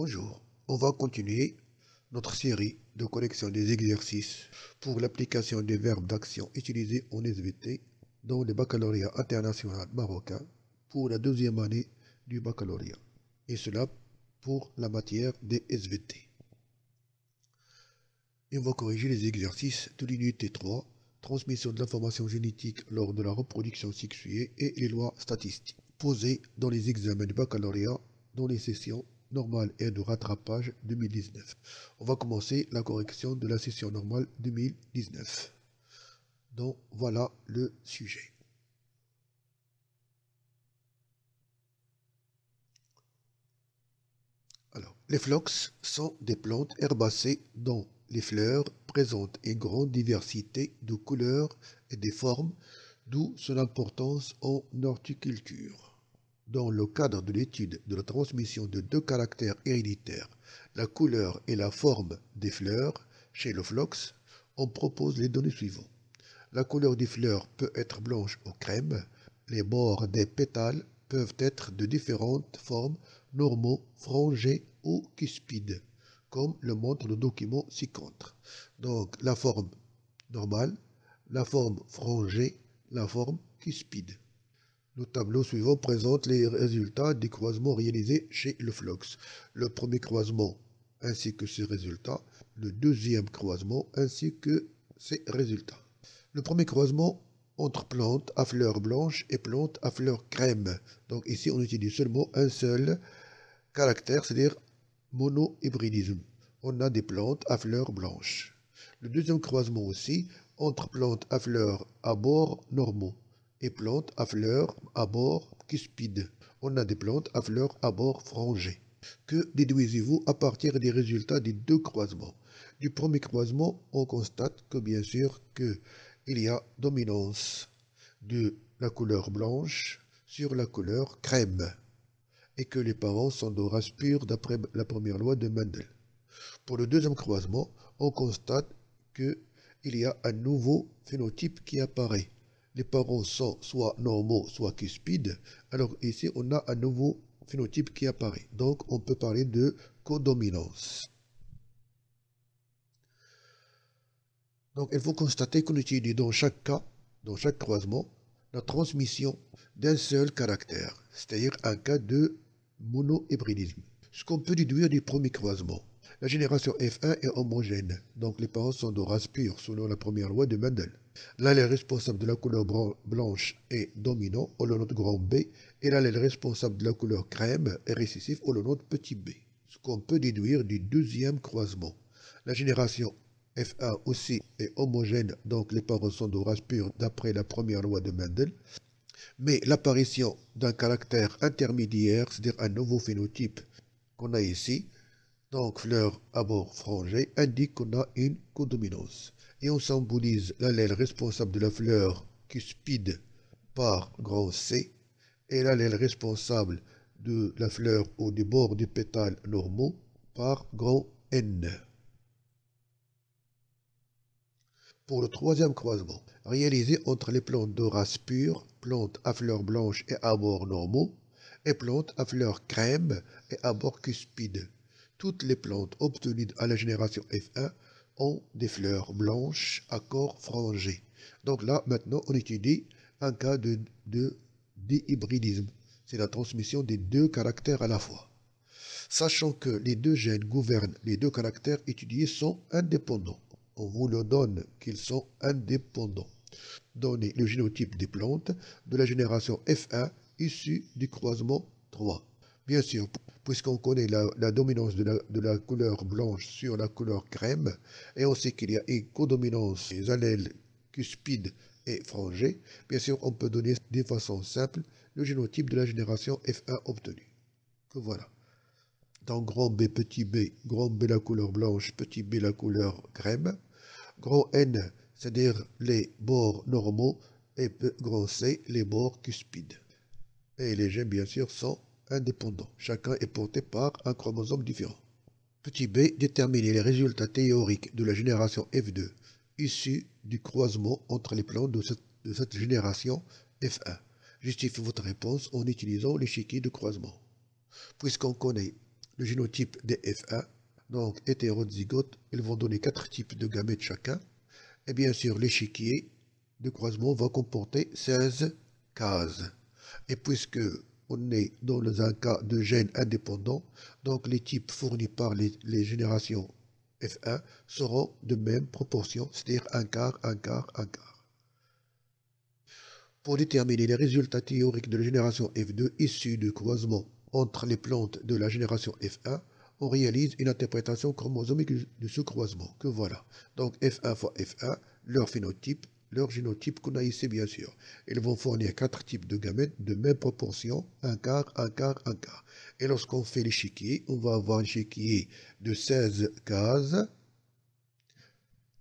Bonjour, on va continuer notre série de collection des exercices pour l'application des verbes d'action utilisés en SVT dans le baccalauréat international marocain pour la deuxième année du baccalauréat, et cela pour la matière des SVT. Et on va corriger les exercices de l'unité 3, transmission de l'information génétique lors de la reproduction sexuée et les lois statistiques posées dans les examens du baccalauréat dans les sessions normale et de rattrapage 2019. On va commencer la correction de la session normale 2019. Donc voilà le sujet. Alors, les phlox sont des plantes herbacées dont les fleurs présentent une grande diversité de couleurs et de formes, d'où son importance en horticulture. Dans le cadre de l'étude de la transmission de deux caractères héréditaires, la couleur et la forme des fleurs, chez le phlox, on propose les données suivantes. La couleur des fleurs peut être blanche ou crème. Les bords des pétales peuvent être de différentes formes, normaux, frangés ou cuspides, comme le montre le document ci-contre. Donc la forme normale, la forme frangée, la forme cuspide. Le tableau suivant présente les résultats des croisements réalisés chez le phlox. Le premier croisement ainsi que ses résultats, le deuxième croisement ainsi que ses résultats. Le premier croisement entre plantes à fleurs blanches et plantes à fleurs crème. Donc ici on utilise seulement un seul caractère, c'est-à-dire monohybridisme. On a des plantes à fleurs blanches. Le deuxième croisement aussi entre plantes à fleurs à bords normaux et plantes à fleurs à bords cuspides. On a des plantes à fleurs à bords frangés. Que déduisez-vous à partir des résultats des deux croisements? Du premier croisement, on constate que bien sûr qu'il y a dominance de la couleur blanche sur la couleur crème et que les parents sont de race pure d'après la première loi de Mendel. Pour le deuxième croisement, on constate qu'il y a un nouveau phénotype qui apparaît. Les parents sont soit normaux, soit cuspides. Alors ici, on a un nouveau phénotype qui apparaît. Donc, on peut parler de codominance. Donc, il faut constater qu'on utilise dans chaque cas, dans chaque croisement, la transmission d'un seul caractère, c'est-à-dire un cas de monohybridisme. Ce qu'on peut déduire du premier croisement. La génération F1 est homogène, donc les parents sont de race pure, selon la première loi de Mendel. L'allèle responsable de la couleur blanche est dominant, au le note grand B, et l'allèle responsable de la couleur crème est récessif, au le note petit b. Ce qu'on peut déduire du deuxième croisement. La génération F1 aussi est homogène, donc les parents sont de race pure d'après la première loi de Mendel. Mais l'apparition d'un caractère intermédiaire, c'est-à-dire un nouveau phénotype qu'on a ici, donc fleur à bord frangé, indique qu'on a une codominance. Et on symbolise l'allèle responsable de la fleur cuspide par grand C et l'allèle responsable de la fleur au bord des pétales normaux par grand N. Pour le troisième croisement, réalisé entre les plantes de race pure, plantes à fleurs blanches et à bords normaux, et plantes à fleurs crème et à bords cuspides. Toutes les plantes obtenues à la génération F1 ont des fleurs blanches à corps frangé. Donc là, maintenant, on étudie un cas de dihybridisme. C'est la transmission des deux caractères à la fois. Sachant que les deux gènes gouvernent les deux caractères étudiés sont indépendants. On vous le donne qu'ils sont indépendants. Donnez le génotype des plantes de la génération F1 issue du croisement 3. Bien sûr, puisqu'on connaît la dominance de la couleur blanche sur la couleur crème, et on sait qu'il y a une codominance des allèles cuspides et frangés, bien sûr, on peut donner de façon simple le génotype de la génération F1 obtenue. Que voilà. Dans grand B, petit b, grand B la couleur blanche, petit b la couleur crème, grand N, c'est-à-dire les bords normaux, et grand C, les bords cuspides. Et les gènes, bien sûr, sont indépendants. Chacun est porté par un chromosome différent. Petit b, déterminer les résultats théoriques de la génération F2, issus du croisement entre les plantes de cette génération F1. Justifiez votre réponse en utilisant l'échiquier de croisement. Puisqu'on connaît le génotype des F1, donc hétérozygotes, ils vont donner 4 types de gamètes chacun. Et bien sûr, l'échiquier de croisement va comporter 16 cases. Et puisque on est dans un cas de gènes indépendants, donc les types fournis par les générations F1 seront de même proportion, c'est-à-dire un quart, un quart, un quart. Pour déterminer les résultats théoriques de la génération F2 issus du croisement entre les plantes de la génération F1, on réalise une interprétation chromosomique de ce croisement, que voilà. Donc F1 fois F1, leur phénotype, leur génotype qu'on a ici bien sûr. Ils vont fournir 4 types de gamètes de même proportion, un quart, un quart, un quart. Et lorsqu'on fait l'échiquier, on va avoir un échiquier de 16 cases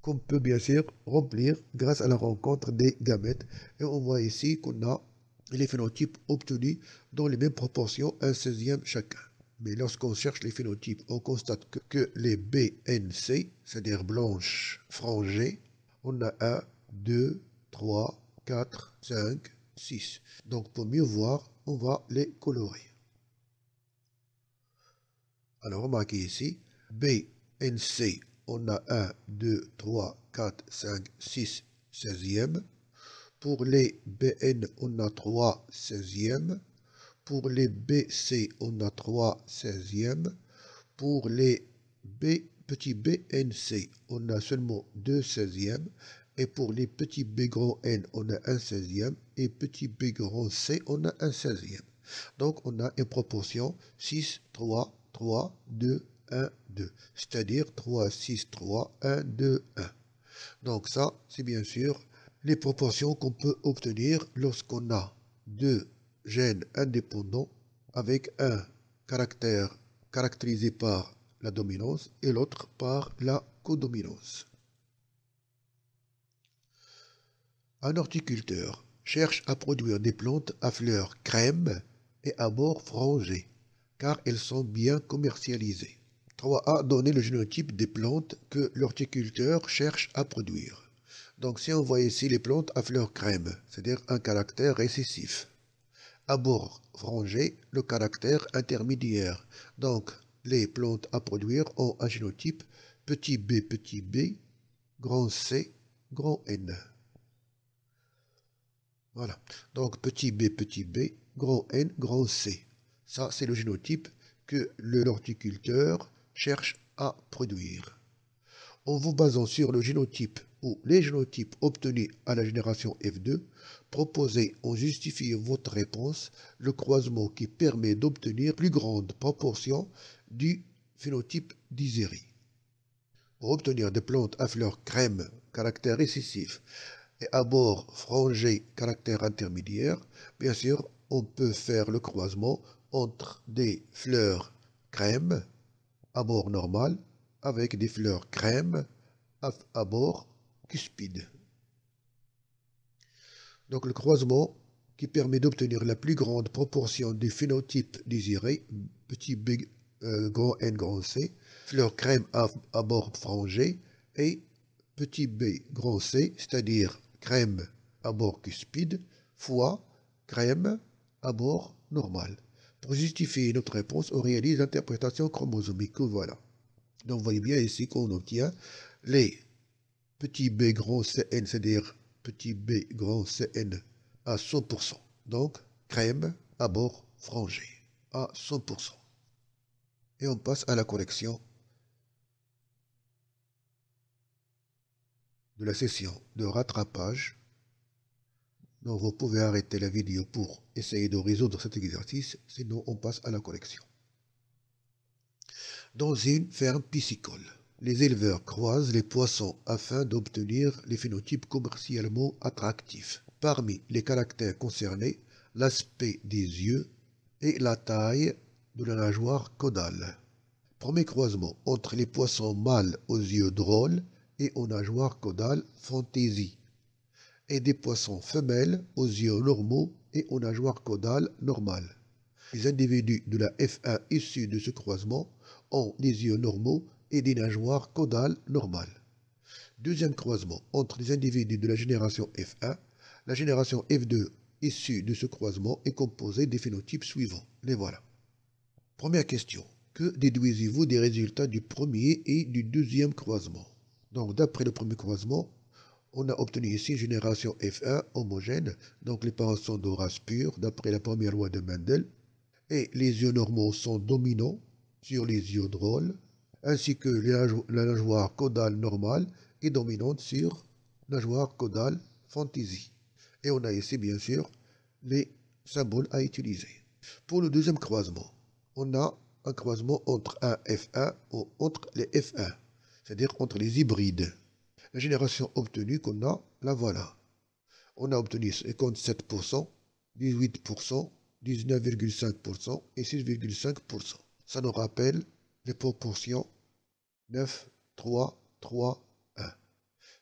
qu'on peut bien sûr remplir grâce à la rencontre des gamètes. Et on voit ici qu'on a les phénotypes obtenus dans les mêmes proportions, un 16e chacun. Mais lorsqu'on cherche les phénotypes, on constate que les BNC, c'est-à-dire blanches frangées, on a 1, 2, 3, 4, 5, 6. Donc pour mieux voir, on va les colorer. Alors remarquez ici, BNC, on a 1, 2, 3, 4, 5, 6, 16e. Pour les BN, on a 3 16e. Pour les BC, on a 3 16e. Pour les petits BNC, on a seulement 2 16e. Et pour les petits B grand N, on a 1 16e. Et petit B grand C, on a 1 16e. Donc on a une proportion 6, 3, 3, 2, 1, 2. C'est-à-dire 3, 6, 3, 1, 2, 1. Donc ça, c'est bien sûr les proportions qu'on peut obtenir lorsqu'on a 2 gènes indépendants avec un caractère caractérisé par la dominance et l'autre par la codominance. Un horticulteur cherche à produire des plantes à fleurs crème et à bords frangés, car elles sont bien commercialisées. 3A donne le génotype des plantes que l'horticulteur cherche à produire. Donc si on voit ici les plantes à fleurs crème, c'est-à-dire un caractère récessif. À bord frangé, le caractère intermédiaire. Donc, les plantes à produire ont un génotype petit b, grand C, grand N. Voilà. Donc, petit b, grand N, grand C. Ça, c'est le génotype que l'horticulteur cherche à produire. En vous basant sur le génotype ou les génotypes obtenus à la génération F2, proposez en justifiant votre réponse le croisement qui permet d'obtenir plus grande proportion du phénotype désiré. Pour obtenir des plantes à fleurs crème, caractère récessif, et à bords frangés, caractère intermédiaire, bien sûr, on peut faire le croisement entre des fleurs crème à bord normal avec des fleurs crème à bord cuspide. Donc le croisement qui permet d'obtenir la plus grande proportion du phénotype désiré, petit b, grand N, grand C, fleur crème à bord frangé et petit b, grand C, c'est-à-dire crème à bord cuspide, fois crème à bord normal. Pour justifier notre réponse, on réalise l'interprétation chromosomique. Voilà. Donc vous voyez bien ici qu'on obtient les petit b grand Cn, c'est-à-dire petit b grand Cn à 100%. Donc, crème à bord frangé à 100%. Et on passe à la correction de la session de rattrapage. Donc, vous pouvez arrêter la vidéo pour essayer de résoudre cet exercice, sinon on passe à la correction. Dans une ferme piscicole, les éleveurs croisent les poissons afin d'obtenir les phénotypes commercialement attractifs. Parmi les caractères concernés, l'aspect des yeux et la taille de la nageoire caudale. Premier croisement entre les poissons mâles aux yeux drôles et aux nageoires caudales fantaisie, et des poissons femelles aux yeux normaux et aux nageoires caudales normales. Les individus de la F1 issus de ce croisement ont des yeux normaux et des nageoires caudales normales. Deuxième croisement entre les individus de la génération F1, la génération F2 issue de ce croisement est composée des phénotypes suivants. Les voilà. Première question. que déduisez-vous des résultats du premier et du deuxième croisement? Donc d'après le premier croisement, on a obtenu ici génération F1 homogène, donc les parents sont de race pure, d'après la première loi de Mendel, et les yeux normaux sont dominants sur les yeux drôles, ainsi que la nageoire caudale normale est dominante sur la nageoire caudale fantaisie. Et on a ici bien sûr les symboles à utiliser. Pour le deuxième croisement, on a un croisement entre un F1 ou entre les F1, c'est-à-dire entre les hybrides. La génération obtenue qu'on a, la voilà. On a obtenu 57%, 18%, 19,5% et 6,5%. Ça nous rappelle les proportions 9, 3, 3, 1.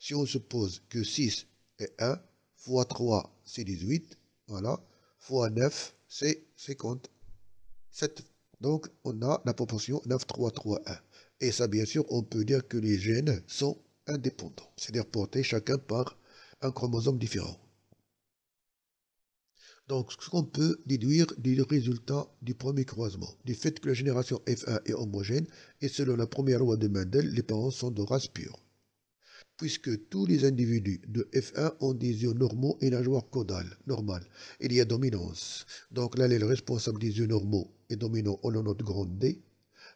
Si on suppose que 6 est 1, fois 3 c'est 18, voilà, fois 9 c'est 57. Donc on a la proportion 9, 3, 3, 1. Et ça bien sûr on peut dire que les gènes sont indépendants, c'est-à-dire portés chacun par un chromosome différent. Donc ce qu'on peut déduire du résultat du premier croisement, du fait que la génération F1 est homogène, et selon la première loi de Mendel, les parents sont de race pure, puisque tous les individus de F1 ont des yeux normaux et nageoire caudale normale. Il y a dominance. Donc l'allèle responsable des yeux normaux est dominant, on a notre grande D,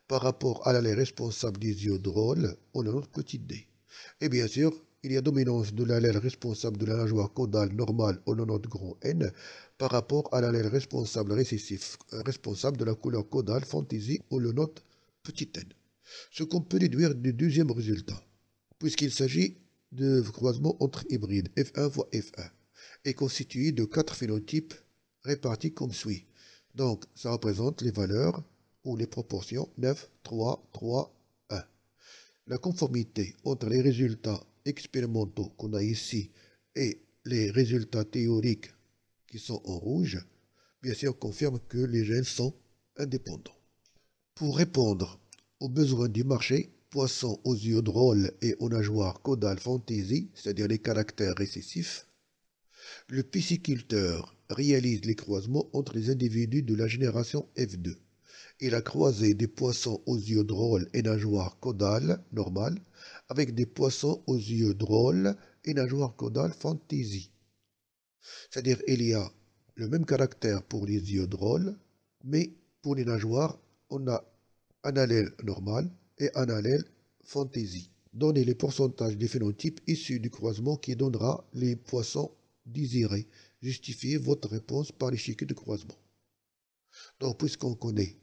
par rapport à l'allèle responsable des yeux drôles, on a notre petite D. Et bien sûr, il y a dominance de l'allèle responsable de la nageoire caudale normale au nom de grand N par rapport à l'allèle responsable récessif, responsable de la couleur caudale fantaisie au nom de petit n. Ce qu'on peut déduire du deuxième résultat, puisqu'il s'agit de croisement entre hybrides F1 fois F1, est constitué de 4 phénotypes répartis comme suit. Donc, ça représente les valeurs ou les proportions 9, 3, 3, 1. La conformité entre les résultats expérimentaux qu'on a ici et les résultats théoriques qui sont en rouge, bien sûr, confirment que les gènes sont indépendants. Pour répondre aux besoins du marché, poissons aux yeux drôles et aux nageoires caudales fantaisie, c'est-à-dire les caractères récessifs, le pisciculteur réalise les croisements entre les individus de la génération F2. Il a croisé des poissons aux yeux drôles et nageoires caudales normales avec des poissons aux yeux drôles et nageoires caudales fantaisie. C'est-à-dire il y a le même caractère pour les yeux drôles, mais pour les nageoires, on a un allèle normal et un allèle fantaisie. Donnez les pourcentages des phénotypes issus du croisement qui donnera les poissons désirés. Justifiez votre réponse par l'échiquier de croisement. Donc, puisqu'on connaît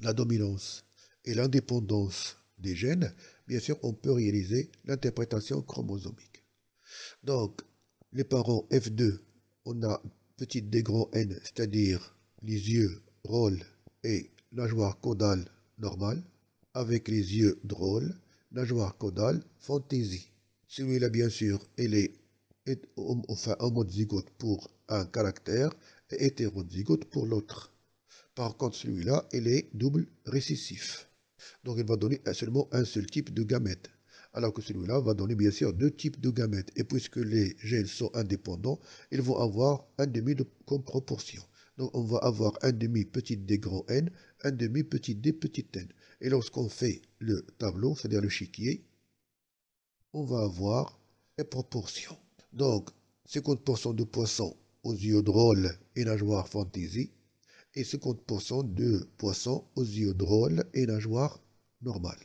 la dominance et l'indépendance des gènes, bien sûr, on peut réaliser l'interprétation chromosomique. Donc, les parents F2, on a petit d grand N, c'est-à-dire les yeux drôles et nageoire caudale normale, avec les yeux drôles, nageoire caudale fantaisie. Celui-là, bien sûr, il est homozygote pour un caractère et hétérozygote pour l'autre. Par contre, celui-là, il est double récessif. Donc, il va donner seulement un seul type de gamète. Alors que celui-là va donner, bien sûr, 2 types de gamètes. Et puisque les gènes sont indépendants, ils vont avoir un demi comme proportion. Donc, on va avoir un demi petit d grand N, un demi petit d petit n. Et lorsqu'on fait le tableau, c'est-à-dire le l'échiquier, on va avoir les proportions. Donc, 50% de poissons aux yeux drôles et nageoires fantaisie, et 50% de poissons aux yeux drôles et nageoires normales.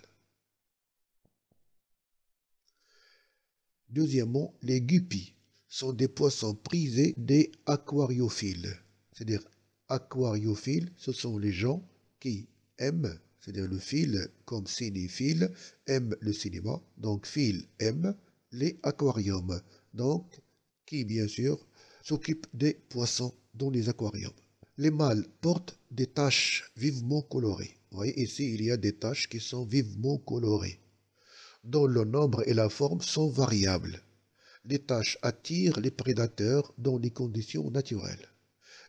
Deuxièmement, les guppies sont des poissons prisés des aquariophiles. C'est-à-dire, aquariophiles, ce sont les gens qui aiment, c'est-à-dire le phile comme cinéphile, aiment le cinéma, donc phile aime les aquariums, donc qui bien sûr s'occupent des poissons dans les aquariums. Les mâles portent des taches vivement colorées. Vous voyez ici, il y a des taches qui sont vivement colorées, dont le nombre et la forme sont variables. Les taches attirent les prédateurs dans des conditions naturelles.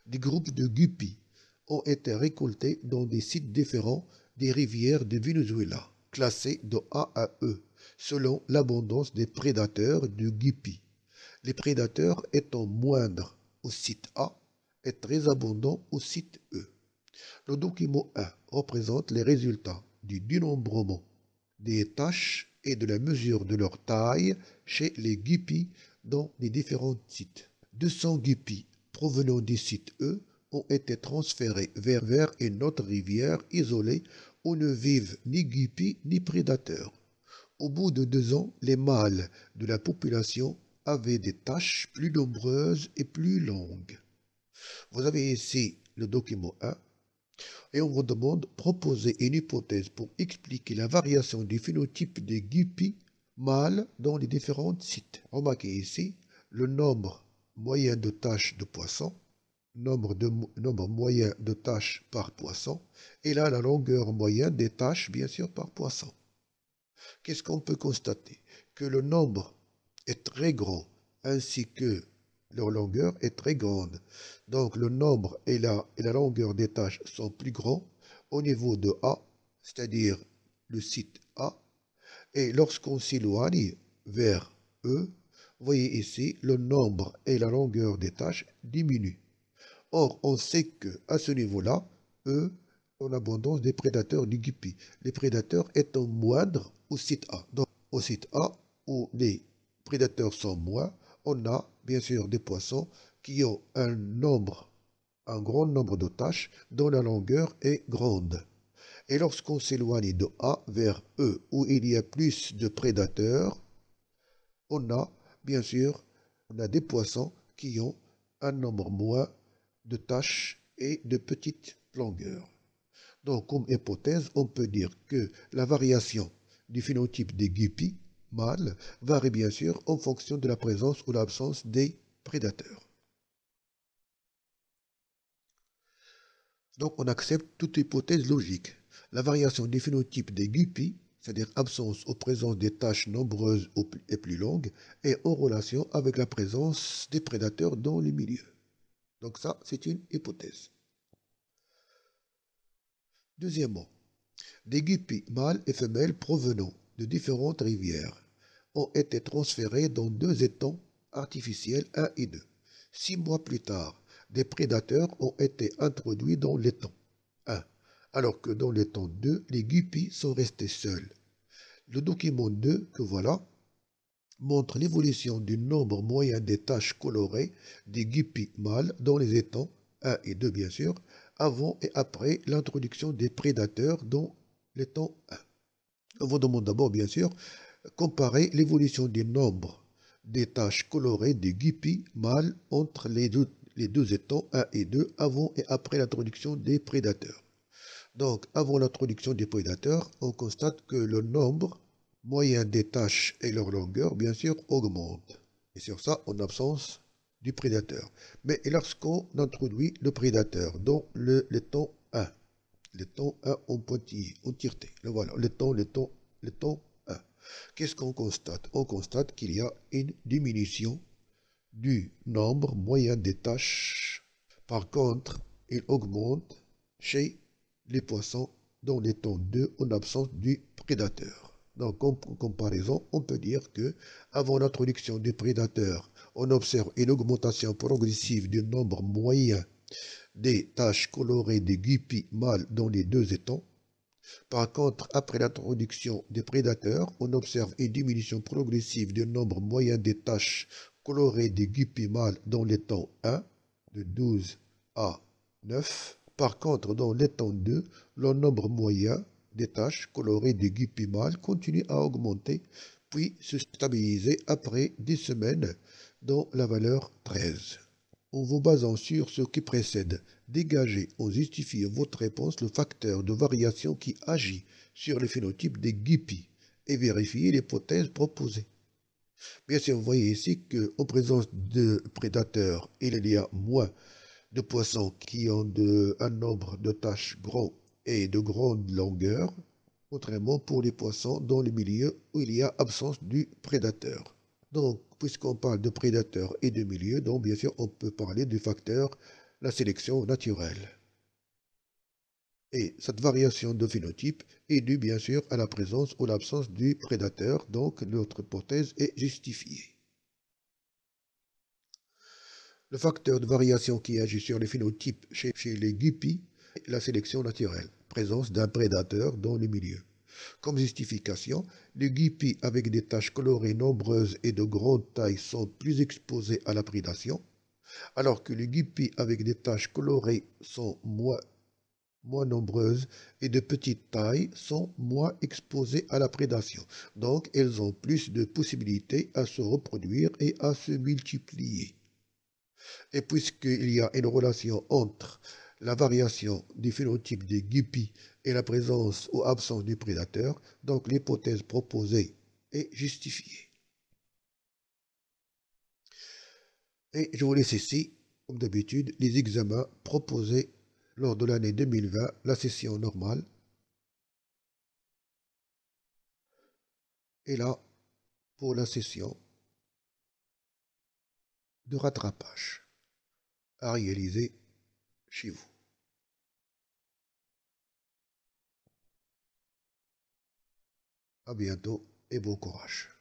Des groupes de guppies ont été récoltés dans des sites différents des rivières de Venezuela, classés de A à E, selon l'abondance des prédateurs de guppies. Les prédateurs étant moindres au site A, est très abondant au site E. Le document 1 représente les résultats du dénombrement des tâches et de la mesure de leur taille chez les guppies dans les différents sites. 200 guppies provenant des sites E ont été transférés vers une autre rivière isolée où ne vivent ni guppies ni prédateurs. Au bout de 2 ans, les mâles de la population avaient des tâches plus nombreuses et plus longues. Vous avez ici le document 1 et on vous demande proposer une hypothèse pour expliquer la variation du phénotype des guppies mâles dans les différents sites. Remarquez ici le nombre moyen de tâches de poisson, nombre moyen de tâches par poisson, et là la longueur moyenne des tâches bien sûr par poisson. Qu'est-ce qu'on peut constater? Que le nombre est très grand, ainsi que leur longueur est très grande. Donc le nombre et la longueur des tâches sont plus grands au niveau de A, c'est-à-dire le site A. Et lorsqu'on s'éloigne vers E, vous voyez ici, le nombre et la longueur des tâches diminuent. Or, on sait qu'à ce niveau-là, E, en abondance des prédateurs du guppy. Les prédateurs étant moindres au site A. Donc au site A, où les prédateurs sont moins, on a bien sûr des poissons qui ont un grand nombre de tâches dont la longueur est grande. Et lorsqu'on s'éloigne de A vers E, où il y a plus de prédateurs, on a bien sûr des poissons qui ont un nombre moins de tâches et de petites longueurs. Donc comme hypothèse, on peut dire que la variation du phénotype des guppies mâles varie bien sûr en fonction de la présence ou l'absence des prédateurs. Donc on accepte toute hypothèse logique. La variation du phénotype des guppies, c'est-à-dire absence ou présence des tâches nombreuses et plus longues, est en relation avec la présence des prédateurs dans le milieu. Donc ça, c'est une hypothèse. Deuxièmement, des guppies mâles et femelles provenant de différentes rivières ont été transférés dans 2 étangs artificiels 1 et 2. 6 mois plus tard, des prédateurs ont été introduits dans l'étang 1, alors que dans l'étang 2, les guppies sont restés seuls. Le document 2, que voilà, montre l'évolution du nombre moyen des taches colorées des guppies mâles dans les étangs 1 et 2, bien sûr, avant et après l'introduction des prédateurs dans l'étang 1. On vous demande d'abord, bien sûr, comparer l'évolution du nombre des taches colorées des guppies mâles entre les deux étangs 1 et 2 avant et après l'introduction des prédateurs. Donc, avant l'introduction des prédateurs, on constate que le nombre moyen des taches et leur longueur, bien sûr, augmente. Et sur ça, en absence du prédateur. Mais lorsqu'on introduit le prédateur dans l'étang 1, l'étang 1 en pointillé, en tireté, le voilà, l'étang 1. Qu'est-ce qu'on constate? On constate qu'il y a une diminution du nombre moyen des tâches. Par contre, il augmente chez les poissons dans l'étang 2 en absence du prédateur. Donc, en comparaison, on peut dire que avant l'introduction du prédateur, on observe une augmentation progressive du nombre moyen des taches colorées des guppies mâles dans les 2 étangs. Par contre, après l'introduction des prédateurs, on observe une diminution progressive du nombre moyen des taches colorées des guppies mâles dans l'étang 1, de 12 à 9. Par contre, dans l'étang 2, le nombre moyen des taches colorées des guppies mâles continue à augmenter, puis se stabiliser après 10 semaines dans la valeur 13. En vous basant sur ce qui précède, dégagez en justifiant votre réponse le facteur de variation qui agit sur le phénotype des guppies et vérifiez l'hypothèse proposée. Bien sûr, vous voyez ici qu'en présence de prédateurs, il y a moins de poissons qui ont un nombre de tâches grand et de grande longueur, contrairement pour les poissons dans le milieu où il y a absence du prédateur. Donc, puisqu'on parle de prédateurs et de milieu, donc bien sûr on peut parler du facteur la sélection naturelle. Et cette variation de phénotype est due bien sûr à la présence ou l'absence du prédateur, donc notre hypothèse est justifiée. Le facteur de variation qui agit sur les phénotypes chez les guppies la sélection naturelle, présence d'un prédateur dans le milieu. Comme justification, les guppies avec des taches colorées nombreuses et de grande taille sont plus exposés à la prédation, alors que les guppies avec des taches colorées sont moins nombreuses et de petite taille sont moins exposées à la prédation. Donc, elles ont plus de possibilités à se reproduire et à se multiplier. Et puisqu'il y a une relation entre la variation du phénotype des guppies et la présence ou absence du prédateur, donc l'hypothèse proposée est justifiée. Et je vous laisse ici, comme d'habitude, les examens proposés lors de l'année 2020, la session normale. Et là, pour la session de rattrapage à réaliser chez vous. À bientôt et bon courage.